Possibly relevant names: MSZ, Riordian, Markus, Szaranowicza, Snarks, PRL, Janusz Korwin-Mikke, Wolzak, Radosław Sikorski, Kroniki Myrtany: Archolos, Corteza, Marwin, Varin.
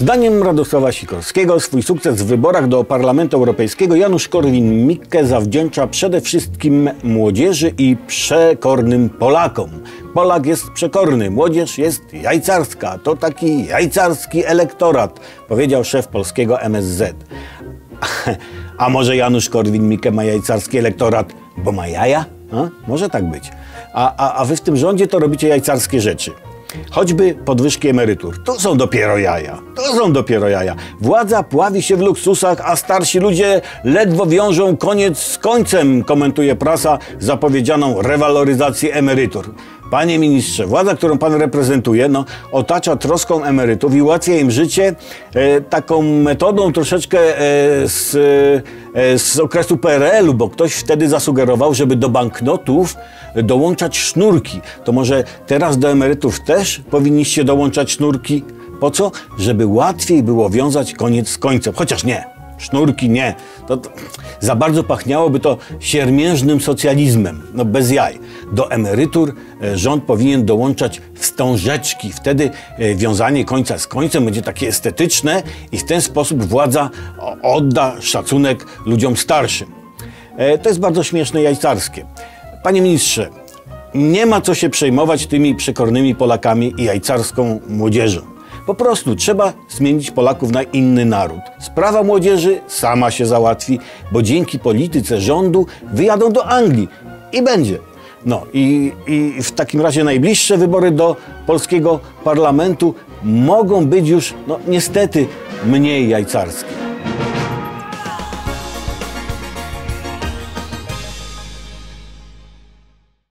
Zdaniem Radosława Sikorskiego swój sukces w wyborach do Parlamentu Europejskiego Janusz Korwin-Mikke zawdzięcza przede wszystkim młodzieży i przekornym Polakom. Polak jest przekorny, młodzież jest jajcarska, to taki jajcarski elektorat, powiedział szef polskiego MSZ. A może Janusz Korwin-Mikke ma jajcarski elektorat, bo ma jaja? A? Może tak być. A wy w tym rządzie to robicie jajcarskie rzeczy. Choćby podwyżki emerytur. To są dopiero jaja. Władza pławi się w luksusach, a starsi ludzie ledwo wiążą koniec z końcem, komentuje prasa zapowiedzianą rewaloryzację emerytur. Panie ministrze, władza, którą pan reprezentuje, no, otacza troską emerytów i ułatwia im życie taką metodą troszeczkę z okresu PRL-u, bo ktoś wtedy zasugerował, żeby do banknotów dołączać sznurki. To może teraz do emerytów też powinniście dołączać sznurki? Po co? Żeby łatwiej było wiązać koniec z końcem. Chociaż nie. Sznurki nie. To za bardzo pachniałoby to siermiężnym socjalizmem. No bez jaj. Do emerytur rząd powinien dołączać wstążeczki. Wtedy wiązanie końca z końcem będzie takie estetyczne i w ten sposób władza odda szacunek ludziom starszym. To jest bardzo śmieszne, jajcarskie. Panie ministrze, nie ma co się przejmować tymi przekornymi Polakami i jajcarską młodzieżą. Po prostu trzeba zmienić Polaków na inny naród. Sprawa młodzieży sama się załatwi, bo dzięki polityce rządu wyjadą do Anglii i będzie. No i w takim razie najbliższe wybory do polskiego parlamentu mogą być już, no niestety, mniej jajcarskie.